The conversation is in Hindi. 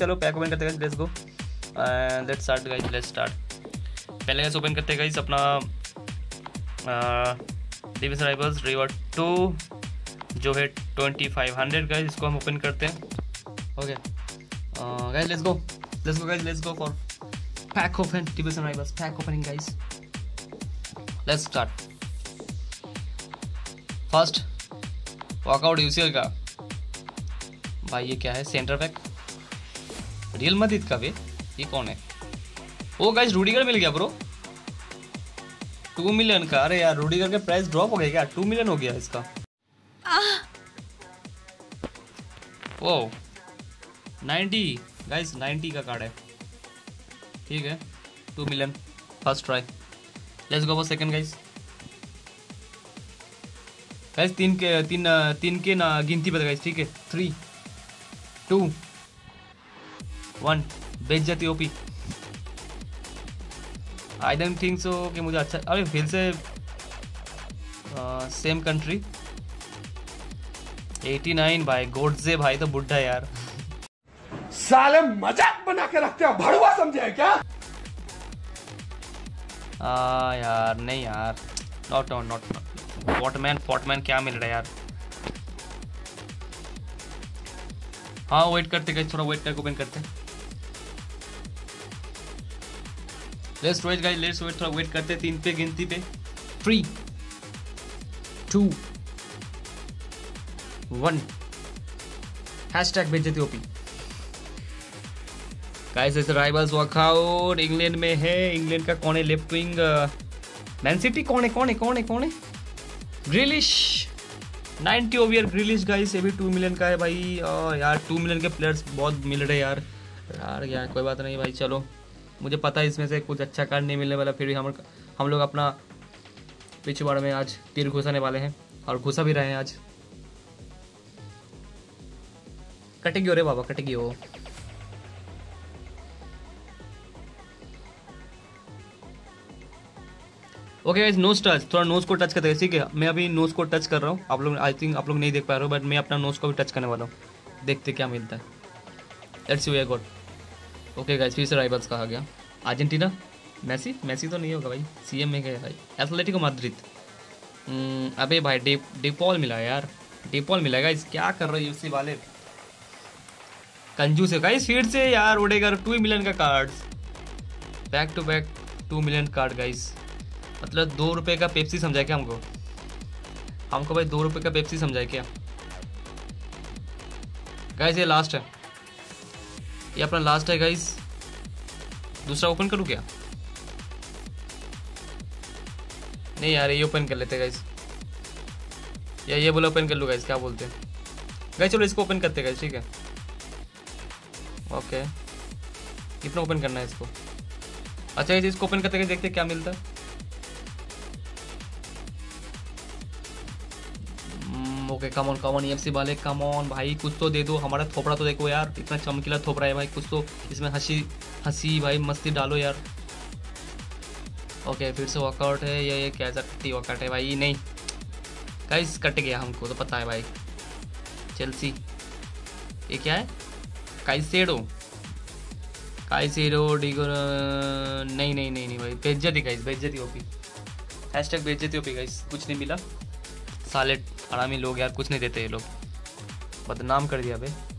चलो पैक ओपन करते हैं guys, let's go and let's start guys, let's start. पहले गाइस ओपन करते हैं गाइस अपना डिफेंस राइवल्स रिवॉर्ड 2 जो है 2500 गाइस, इसको हम ओपन करते हैं। Okay guys let's go, let's go guys, let's go for pack open defence rivals, pack opening guys, let's start. First walkout UCL का भाई, ये क्या है? सेंटर बैक रियल मदीद का भी, ये कौन है? ओ गाइस रूडिगर मिल गया ब्रो 2 मिलियन का। अरे यार रूडिगर के प्राइस ड्रॉप हो गया क्या? 2 मिलियन हो गया इसका। ओ 90 गाइस, 90 का कार्ड है, ठीक है 2 million first try. Let's go for second guys. Guys तीन के ना गिनती पर गाइस, ठीक है 3 2 1 बेच जाती OP. I don't think so कि मुझे अच्छा। अरे फिर से सेम कंट्री 89 भाई, गोडसे भाई तो बुढ़ा यार, साले मजाक बना के रखते हो, भड़वा समझे क्या? यार नहीं यार, नॉट पॉटमैन क्या मिल रहा है यार। हाँ वेट करते गाइस, थोड़ा वेट करके ओपन करते हैं। Let's wait guys, let's wait, थोड़ा वेट करते हैं। 3 पे गिनती पे 3 2 1 हैशटैग भेज देती ओपी गाइस। इस राइवल्स वॉकआउट इंग्लैंड में है। इंग्लैंड का कौन है लेफ्ट विंग? Man city. कौन है? ग्रिलिश 90 ओवर ग्रिलिश गाइस, ये भी 2 मिलियन का है भाई। और यार 2 मिलियन के प्लेयर्स बहुत मिल रहे यार। यार क्या कोई बात नहीं भाई, चलो मुझे पता है इसमें से कुछ अच्छा कार्ड नहीं मिलने वाला, फिर भी हम लोग अपना पिछवाड़ में आज तीर घुसाने वाले हैं और घुसा भी रहे हैं आज। कटेगी रे बाबा, कटेगी हो। ओके गाइस नोज टच, थोड़ा नोज को टच करते हैं, ठीक है। मैं अभी नोज को टच कर रहा हूँ, आप लोग आई थिंक आप लोग नहीं देख पा रहे हो, बट मैं अपना नोज को भी टच करने वाला हूँ, देखते क्या मिलता है। Let's see we got. Okay guys फिर से राइवल्स कहा गया। अर्जेंटीना मेसी, मेसी तो नहीं होगा भाई, सीएम में गया भाई। एथलेटिको मैड्रिड, अबे भाई डिपॉल मिला यार, डिपॉल मिला गाइस। क्या कर रहे हो यूसी वाले, कंजूस है गाइस। फिर से यार रुडिगर 2 मिलियन का cards, back to back 2 million card guys, मतलब 2 रुपये का पेप्सी समझाए क्या हमको? हमको भाई 2 रुपये का पेप्सी समझाए क्या गाइस? ये लास्ट है, ये अपना लास्ट है गाइस। दूसरा ओपन करूँ क्या? नहीं यार ये ओपन कर लेते गाइस, या ये बोला ओपन कर लूँ गाइस, क्या बोलते हैं गाइस? चलो इसको ओपन करते गाइस, ठीक है। ओके कितना ओपन करना है इसको? अच्छा गाइस इसको ओपन करते गाइस, देखते क्या मिलता है। ओके कमॉन कमॉन एफसी वाले, कमॉन भाई कुछ तो दे दो, हमारा थोपड़ा तो देखो यार, इतना चमकीला थोपड़ा है भाई, कुछ तो इसमें हंसी हंसी भाई मस्ती डालो यार। ओके फिर से वर्कआउट है, ये कैसा टी वर्कआउट है भाई? नहीं गाइस कट गया, हमको तो पता है भाई। चेल्सी, ये क्या है? काइसेडो, काइसेडो डिगो, नहीं नहीं नहीं नहीं भाई, बेइज्जती गाइस, बेइज्जती ओपी, हैशटैग बेइज्जती ओपी गाइस। कुछ नहीं मिला, साले आरामी लोग यार, कुछ नहीं देते ये लोग, बदनाम कर दिया भाई।